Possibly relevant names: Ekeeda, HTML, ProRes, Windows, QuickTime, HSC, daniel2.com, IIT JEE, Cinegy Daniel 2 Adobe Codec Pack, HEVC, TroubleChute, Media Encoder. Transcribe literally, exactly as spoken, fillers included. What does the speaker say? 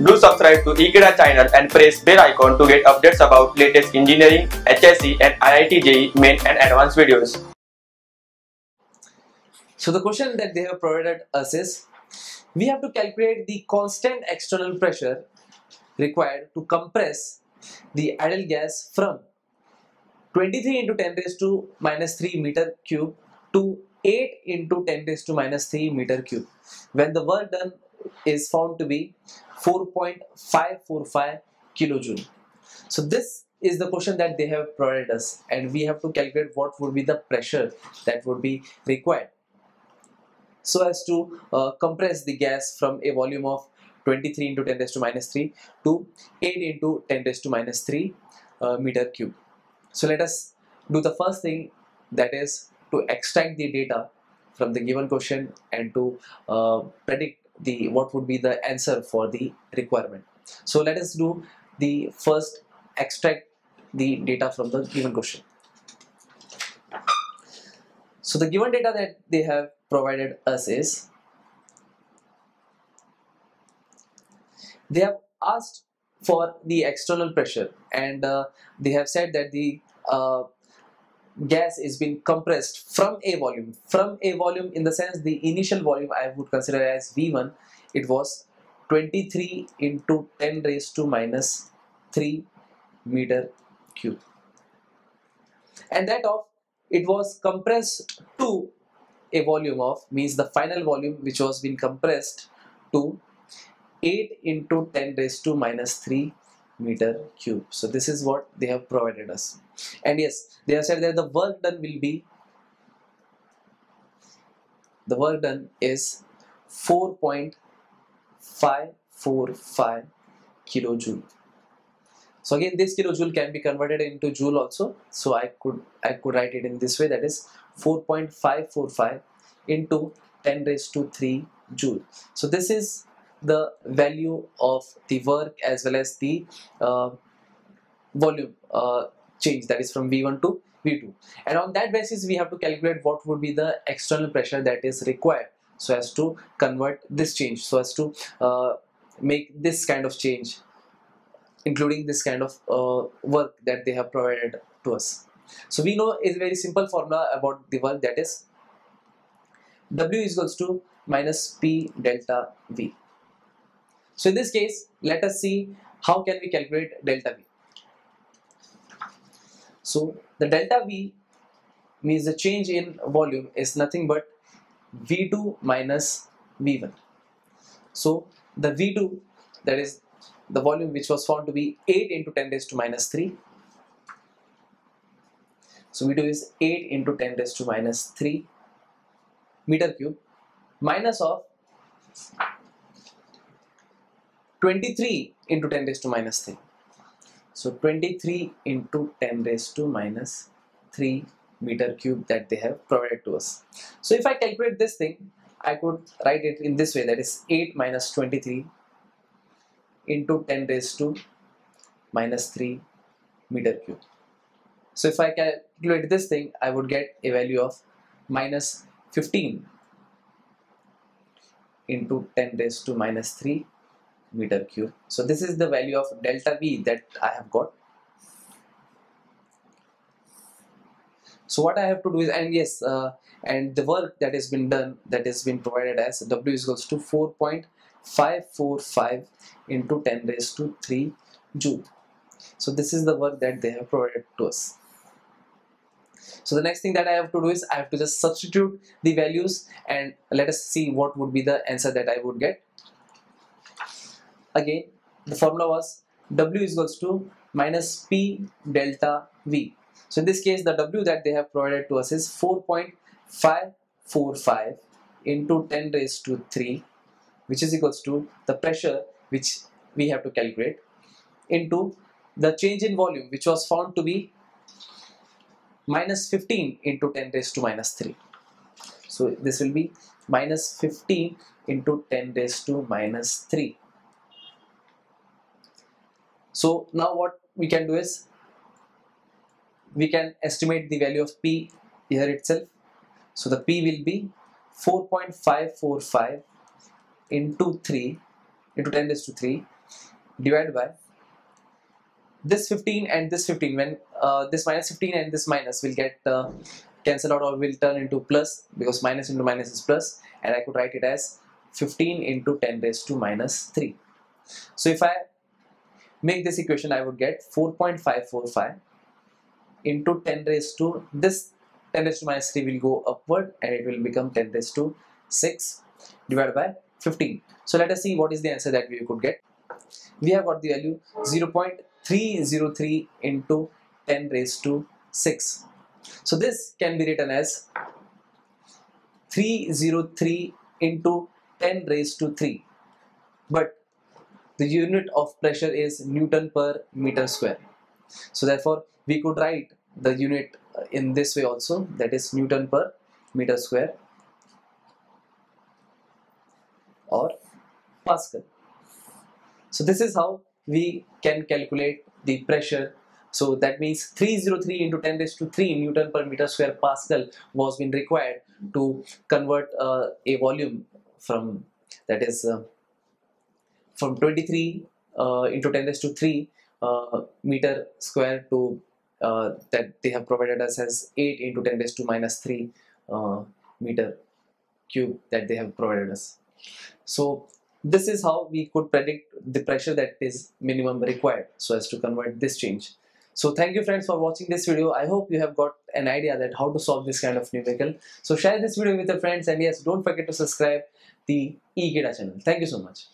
Do subscribe to Ekeeda channel and press bell icon to get updates about latest engineering, H S C and I I T J E E main and advanced videos. So the question that they have provided us is, we have to calculate the constant external pressure required to compress the ideal gas from twenty-three into ten raised to minus three meter cube to eight into ten raised to minus three meter cube when the work done is found to be four point five four five kilojoule. So this is the question that they have provided us, and we have to calculate what would be the pressure that would be required so as to uh, compress the gas from a volume of twenty-three into ten raised to minus three to eight into ten raised to minus three uh, meter cube. So let us do the first thing, that is to extract the data from the given question and to uh, predict the what would be the answer for the requirement. So let us do the first extract the data from the given question. So the given data that they have provided us is, they have asked for the external pressure, and uh, they have said that the uh, gas is being compressed from a volume from a volume in the sense the initial volume I would consider as V one. It was twenty-three into ten raised to minus three meter cube, and that of it was compressed to a volume of, means the final volume which was been compressed to eight into ten raised to minus three meter cube. So this is what they have provided us, and yes, they have said that the work done will be the work done is four point five four five kilojoule. So again, this kilojoule can be converted into joule also, so I could I could write it in this way, that is four point five four five into ten raised to three joule. So this is the value of the work as well as the uh, volume uh, change, that is from V one to V two, and on that basis we have to calculate what would be the external pressure that is required so as to convert this change, so as to uh, make this kind of change including this kind of uh, work that they have provided to us. So we know is a very simple formula about the work, that is W is equals to minus P delta V. So in this case, let us see how can we calculate delta V. So the delta V means the change in volume is nothing but V two minus V one. So the V two, that is the volume which was found to be eight into ten raised to minus three. So V two is eight into ten raised to minus three meter cube minus of twenty-three into ten raised to minus three. So twenty-three into ten raised to minus three meter cube that they have provided to us. So if I calculate this thing, I could write it in this way, that is eight minus twenty-three into ten raised to minus three meter cube. So if I calculate this thing, I would get a value of minus fifteen into ten raised to minus three meter cube. So this is the value of delta V that I have got. So what I have to do is, and yes, uh, and the work that has been done, that has been provided as W is equals to four point five four five into ten raised to three joule. So this is the work that they have provided to us. So the next thing that I have to do is I have to just substitute the values, and let us see what would be the answer that I would get. Again, the formula was W is equals to minus P delta V. So in this case, the W that they have provided to us is four point five four five into ten raised to three, which is equals to the pressure which we have to calculate, into the change in volume which was found to be minus fifteen into ten raised to minus three. So this will be minus fifteen into ten raised to minus three. So now what we can do is, we can estimate the value of P here itself. So the P will be four point five four five into three into ten raised to three, divided by this fifteen and this fifteen. When uh, this minus fifteen and this minus will get uh, cancelled out or will turn into plus, because minus into minus is plus, and I could write it as fifteen into ten raised to minus three. So if I make this equation, I would get four point five four five into ten raised to this ten raised to minus three will go upward and it will become ten raised to six divided by fifteen. So let us see what is the answer that we could get. We have got the value zero point three zero three into ten raised to six. So this can be written as three hundred three into ten raised to three, but the unit of pressure is Newton per meter square. So therefore we could write the unit in this way also, that is Newton per meter square or Pascal. So this is how we can calculate the pressure. So that means three hundred three into ten raised to three Newton per meter square Pascal was been required to convert uh, a volume from, that is uh, from twenty-three uh, into ten raised to three uh, meter square to uh, that they have provided us as eight into ten raised to minus three uh, meter cube that they have provided us. So this is how we could predict the pressure that is minimum required so as to convert this change. So thank you friends for watching this video. I hope you have got an idea that how to solve this kind of numerical. So share this video with your friends, and yes, don't forget to subscribe the Ekeeda channel. Thank you so much.